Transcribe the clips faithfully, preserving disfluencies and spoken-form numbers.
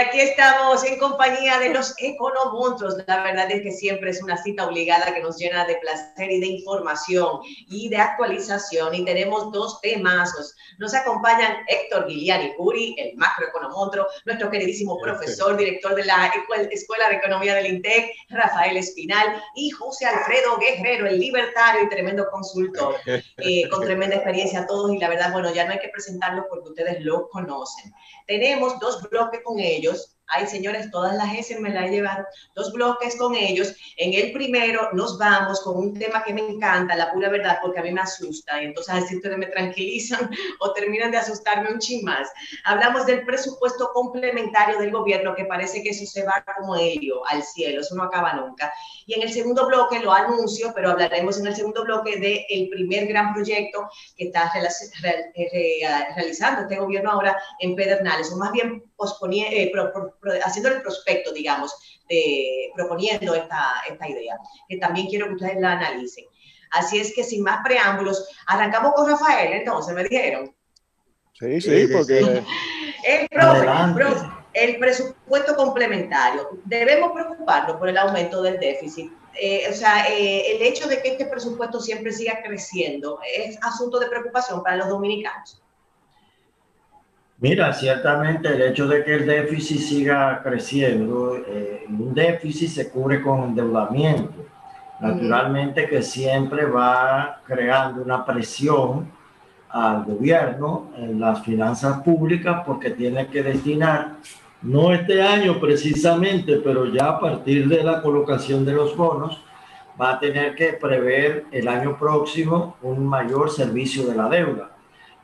aquí estamos en compañía de los economonstruos. La verdad es que siempre es una cita obligada que nos llena de placer y de información y de actualización. Y tenemos dos temazos. Nos acompañan Héctor Guillani Curi, el macroeconomonstruo, nuestro queridísimo profesor, director de la Escuela de Economía del Intec, Rafael Espinal, y José Alfredo Guerrero, el libertario y tremendo consultor, eh, con tremenda experiencia a todos. Y la verdad, bueno, ya no hay que presentarlo porque ustedes lo conocen. Tenemos dos bloques con ellos. Ay, señores, todas las S me la he llevado. Dos bloques con ellos. En el primero nos vamos con un tema que me encanta, la pura verdad, porque a mí me asusta. Y entonces así ustedes me tranquilizan o terminan de asustarme un chin más. Hablamos del presupuesto complementario del gobierno, que parece que eso se va como helio al cielo. Eso no acaba nunca. Y en el segundo bloque, lo anuncio, pero hablaremos en el segundo bloque del primer gran proyecto que está realizando este gobierno ahora en Pedernales, o más bien posponiendo, eh, pro, pro, haciendo el prospecto, digamos, de, proponiendo esta, esta idea, que también quiero que ustedes la analicen. Así es que, sin más preámbulos, arrancamos con Rafael, entonces, ¿me dijeron? Sí, sí, porque... el, profe, profe, el presupuesto complementario. Debemos preocuparnos por el aumento del déficit. Eh, o sea, eh, el hecho de que este presupuesto siempre siga creciendo es asunto de preocupación para los dominicanos. Mira, ciertamente el hecho de que el déficit siga creciendo, eh, un déficit se cubre con endeudamiento. Naturalmente que siempre va creando una presión al gobierno en las finanzas públicas porque tiene que destinar, no este año precisamente, pero ya a partir de la colocación de los bonos, va a tener que prever el año próximo un mayor servicio de la deuda,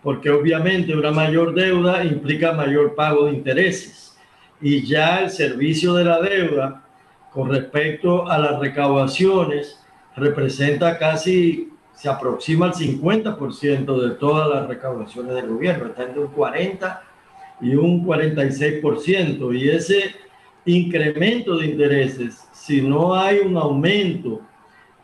porque obviamente una mayor deuda implica mayor pago de intereses. Y ya el servicio de la deuda con respecto a las recaudaciones representa casi, se aproxima al cincuenta por ciento de todas las recaudaciones del gobierno, está entre un cuarenta por ciento y un cuarenta y seis por ciento. Y ese incremento de intereses, si no hay un aumento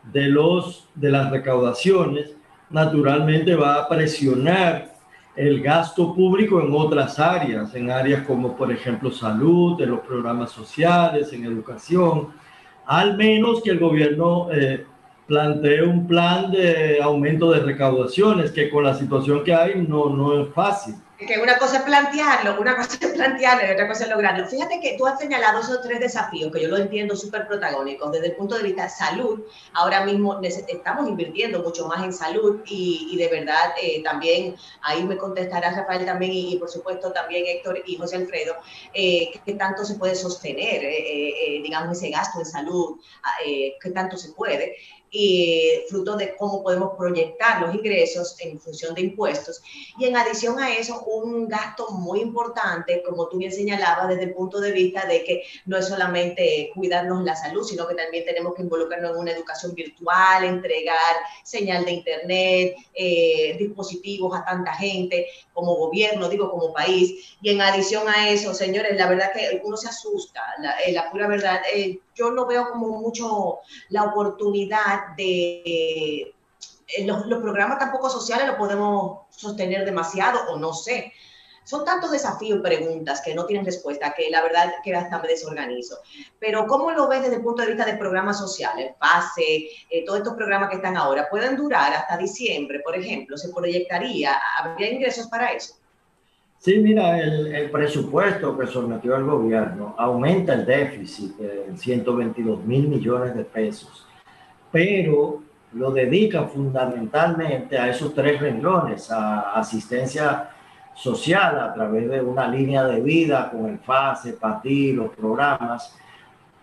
de, los, de las recaudaciones, naturalmente va a presionar el gasto público en otras áreas, en áreas como por ejemplo salud, en los programas sociales, en educación, al menos que el gobierno eh, plantee un plan de aumento de recaudaciones, que con la situación que hay no, no es fácil. Que una cosa es plantearlo, una cosa es plantearlo y otra cosa es lograrlo. Fíjate que tú has señalado esos tres desafíos que yo lo entiendo súper protagónicos desde el punto de vista de salud. Ahora mismo estamos invirtiendo mucho más en salud y, y de verdad eh, también, ahí me contestará Rafael también y, y por supuesto también Héctor y José Alfredo, eh, qué tanto se puede sostener, eh, eh, digamos, ese gasto en salud, eh, qué tanto se puede. Y fruto de cómo podemos proyectar los ingresos en función de impuestos. Y en adición a eso, un gasto muy importante, como tú bien señalabas, desde el punto de vista de que no es solamente cuidarnos la salud, sino que también tenemos que involucrarnos en una educación virtual, entregar señal de internet, eh, dispositivos a tanta gente, como gobierno, digo, como país. Y en adición a eso, señores, la verdad que uno se asusta, la, eh, la pura verdad, eh, yo no veo como mucho la oportunidad de... Eh, los, los programas tampoco sociales los podemos sostener demasiado, o no sé. Son tantos desafíos y preguntas que no tienen respuesta, que la verdad que hasta me desorganizo. Pero ¿cómo lo ves desde el punto de vista de programas sociales? FASE, eh, todos estos programas que están ahora, ¿pueden durar hasta diciembre, por ejemplo? ¿Se proyectaría? ¿Habría ingresos para eso? Sí, mira, el, el presupuesto que sometió el gobierno aumenta el déficit en ciento veintidós mil millones de pesos, pero lo dedica fundamentalmente a esos tres renglones, a asistencia social a través de una línea de vida con el FASE, PATI, los programas,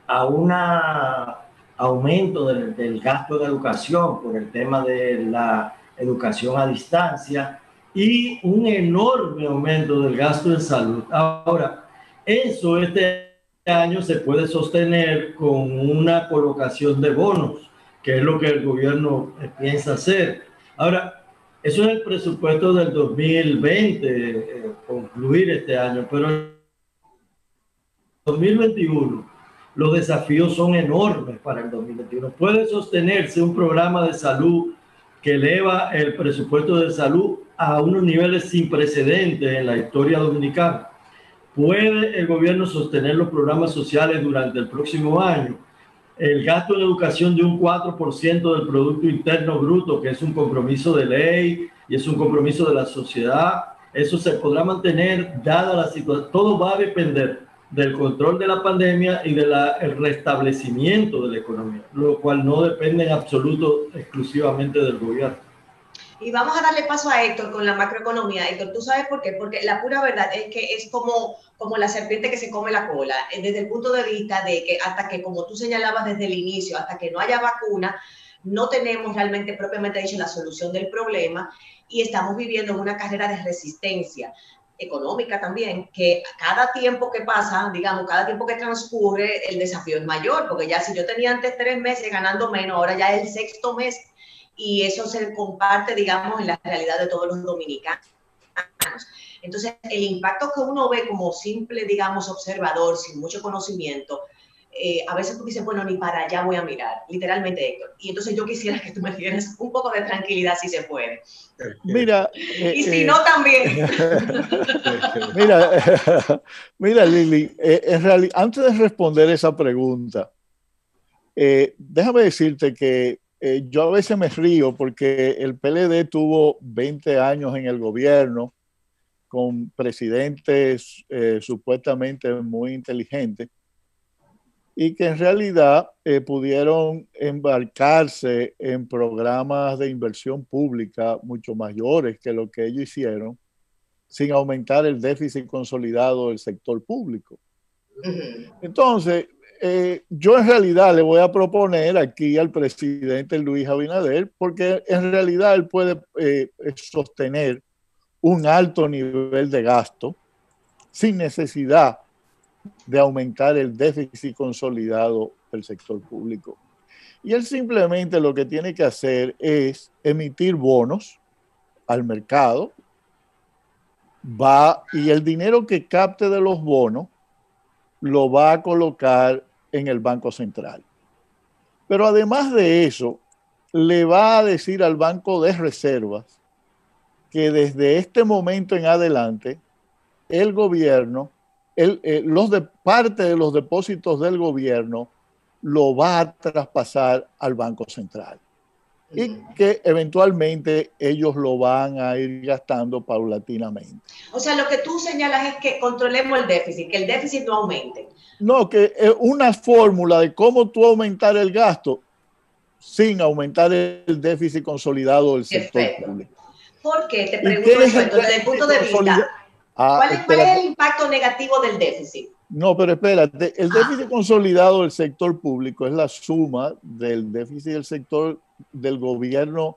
a un aumento del, del gasto de educación por el tema de la educación a distancia, y un enorme aumento del gasto en salud. Ahora, eso este año se puede sostener con una colocación de bonos, que es lo que el gobierno piensa hacer. Ahora, eso es el presupuesto del dos mil veinte, eh, concluir este año, pero en dos mil veintiuno los desafíos son enormes para el dos mil veintiuno. Puede sostenerse un programa de salud que eleva el presupuesto de salud a unos niveles sin precedentes en la historia dominicana, ¿Puede el gobierno sostener los programas sociales durante el próximo año? El gasto en educación de un cuatro por ciento del Producto Interno Bruto, que es un compromiso de ley y es un compromiso de la sociedad, ¿eso se podrá mantener dada la situación? Todo va a depender del control de la pandemia y del restablecimiento de la economía, lo cual no depende en absoluto exclusivamente del gobierno. Y vamos a darle paso a Héctor con la macroeconomía. Héctor, ¿tú sabes por qué? Porque la pura verdad es que es como, como la serpiente que se come la cola, desde el punto de vista de que hasta que, como tú señalabas desde el inicio, hasta que no haya vacuna, no tenemos realmente, propiamente dicho, la solución del problema y estamos viviendo una carrera de resistencia económica también, que cada tiempo que pasa, digamos, cada tiempo que transcurre, el desafío es mayor, porque ya si yo tenía antes tres meses ganando menos, ahora ya es el sexto mes. Y eso se comparte, digamos, en la realidad de todos los dominicanos. Entonces, el impacto que uno ve como simple, digamos, observador, sin mucho conocimiento, eh, a veces tú dices, bueno, ni para allá voy a mirar, literalmente, Héctor. Y entonces yo quisiera que tú me dieras un poco de tranquilidad, si se puede. Mira, eh, y si eh, no, también. mira, eh, mira, Lili, eh, en realidad, antes de responder esa pregunta, eh, déjame decirte que Eh, yo a veces me río porque el P L D tuvo veinte años en el gobierno con presidentes eh, supuestamente muy inteligentes y que en realidad eh, pudieron embarcarse en programas de inversión pública mucho mayores que lo que ellos hicieron sin aumentar el déficit consolidado del sector público. Entonces, Eh, yo en realidad le voy a proponer aquí al presidente Luis Abinader, porque en realidad él puede eh, sostener un alto nivel de gasto sin necesidad de aumentar el déficit consolidado del sector público. Y él simplemente lo que tiene que hacer es emitir bonos al mercado, va, y el dinero que capte de los bonos lo va a colocar en el Banco Central. Pero además de eso, le va a decir al Banco de Reservas que desde este momento en adelante, el gobierno, el, eh, los de, parte de los depósitos del gobierno lo va a traspasar al Banco Central y que eventualmente ellos lo van a ir gastando paulatinamente. O sea, lo que tú señalas es que controlemos el déficit, que el déficit no aumente. No, que es una fórmula de cómo tú aumentar el gasto sin aumentar el déficit consolidado del sector Perfecto. público. ¿Por qué? Te pregunto eso, entonces, desde el punto de vista, ah, ¿cuál, es, ¿cuál es el impacto negativo del déficit? No, pero espérate, el déficit ah. consolidado del sector público es la suma del déficit del sector del gobierno,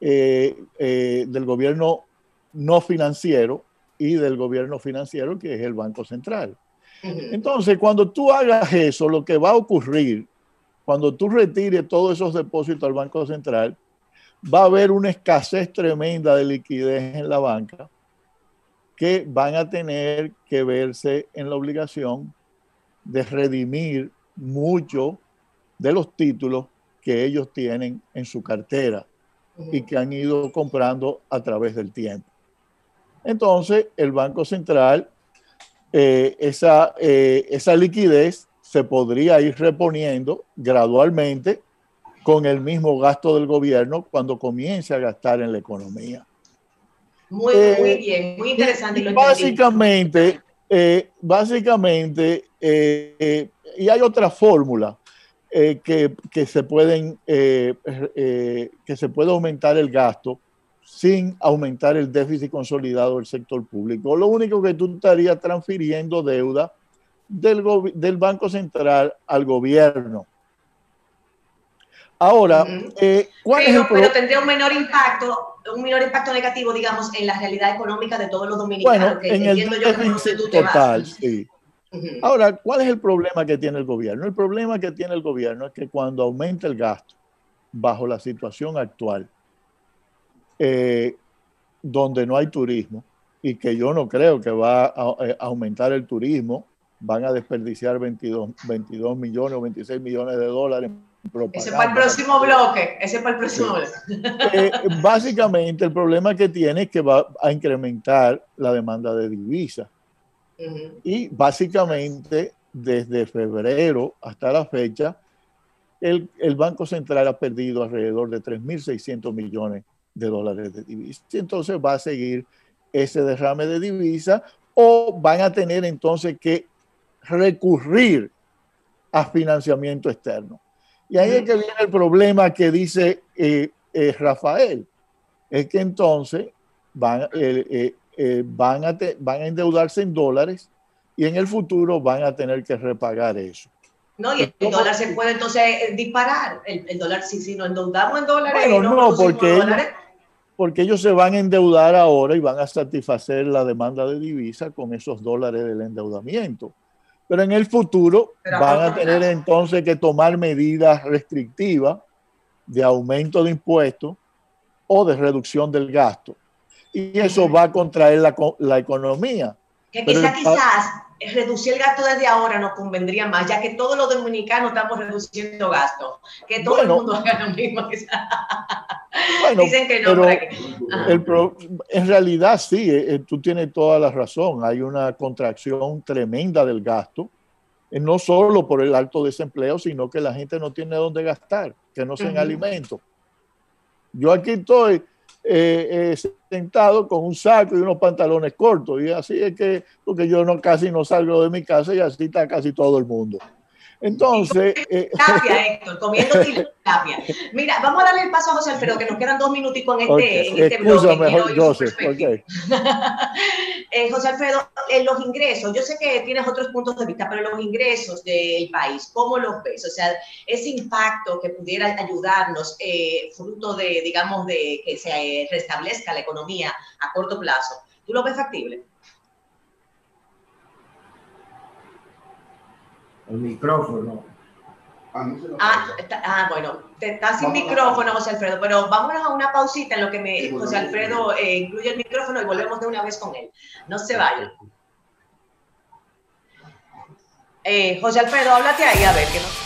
eh, eh, del gobierno no financiero y del gobierno financiero, que es el Banco Central. Entonces, cuando tú hagas eso, lo que va a ocurrir, cuando tú retires todos esos depósitos al Banco Central, va a haber una escasez tremenda de liquidez en la banca que van a tener que verse en la obligación de redimir mucho de los títulos que ellos tienen en su cartera y que han ido comprando a través del tiempo. Entonces, el Banco Central, eh, esa, eh, esa liquidez se podría ir reponiendo gradualmente con el mismo gasto del gobierno cuando comience a gastar en la economía. Muy, eh, muy bien, muy interesante. Lo básicamente, eh, básicamente eh, eh, y hay otra fórmula. Eh, que, que, se pueden, eh, eh, que se puede aumentar el gasto sin aumentar el déficit consolidado del sector público. Lo único que tú estarías transfiriendo deuda del, del Banco Central al gobierno. Ahora, uh-huh. eh, ¿cuál pero, es el pero tendría un menor impacto, un menor impacto negativo, digamos, en la realidad económica de todos los dominicanos. Bueno, que en el yo que no sé tú te total, vas. sí. Ahora, ¿cuál es el problema que tiene el gobierno? El problema que tiene el gobierno es que cuando aumenta el gasto, bajo la situación actual, eh, donde no hay turismo, y que yo no creo que va a, a aumentar el turismo, van a desperdiciar veintidós millones o veintiséis millones de dólares en propaganda. Ese es para el próximo bloque. Ese es para el próximo sí. bloque. Eh, básicamente, el problema que tiene es que va a incrementar la demanda de divisas. Uh-huh. Y básicamente desde febrero hasta la fecha, el, el Banco Central ha perdido alrededor de tres mil seiscientos millones de dólares de divisas. Entonces va a seguir ese derrame de divisas, o van a tener entonces que recurrir a financiamiento externo. Y ahí es que viene el problema que dice eh, eh, Rafael, es que entonces van, eh, eh, eh, van, a te, van a endeudarse en dólares y en el futuro van a tener que repagar eso. No, y el entonces, dólar se puede entonces disparar, el, el dólar, si, si nos endeudamos en dólares... Bueno, y no, no porque, ellos, dólares, porque ellos se van a endeudar ahora y van a satisfacer la demanda de divisa con esos dólares del endeudamiento. Pero en el futuro Pero van a tener entonces que tomar medidas restrictivas de aumento de impuestos o de reducción del gasto. Y eso va a contraer la, la economía. Que quizá, el... quizás reducir el gasto desde ahora nos convendría más, ya que todos los dominicanos estamos reduciendo gastos. Que todo bueno, el mundo haga lo mismo. Bueno, dicen que no. Pero para que... El pro... En realidad sí, eh, tú tienes toda la razón. Hay una contracción tremenda del gasto, eh, no solo por el alto desempleo, sino que la gente no tiene dónde gastar, que no sean uh-huh. alimentos. Yo aquí estoy eh, eh, sentado con un saco y unos pantalones cortos, y así es que, porque yo no, casi no salgo de mi casa y así está casi todo el mundo. Entonces... Eh, tapia, Héctor, comiendo tapia. Mira, vamos a darle el paso a José Alfredo, que nos quedan dos minuticos en este, okay. en este bloque. Mejor, José, okay. eh, José Alfredo, en los ingresos, yo sé que tienes otros puntos de vista, pero los ingresos del país, ¿cómo los ves? O sea, ese impacto que pudiera ayudarnos, eh, fruto de, digamos, de que se restablezca la economía a corto plazo, ¿tú lo ves factible? El micrófono. Ah, ah, está, ah bueno, te estás sin micrófono, José Alfredo, pero vámonos a una pausita en lo que me, sí, bueno, José Alfredo eh, incluye el micrófono y volvemos de una vez con él. No se vaya. Eh, José Alfredo, háblate ahí, a ver, que no...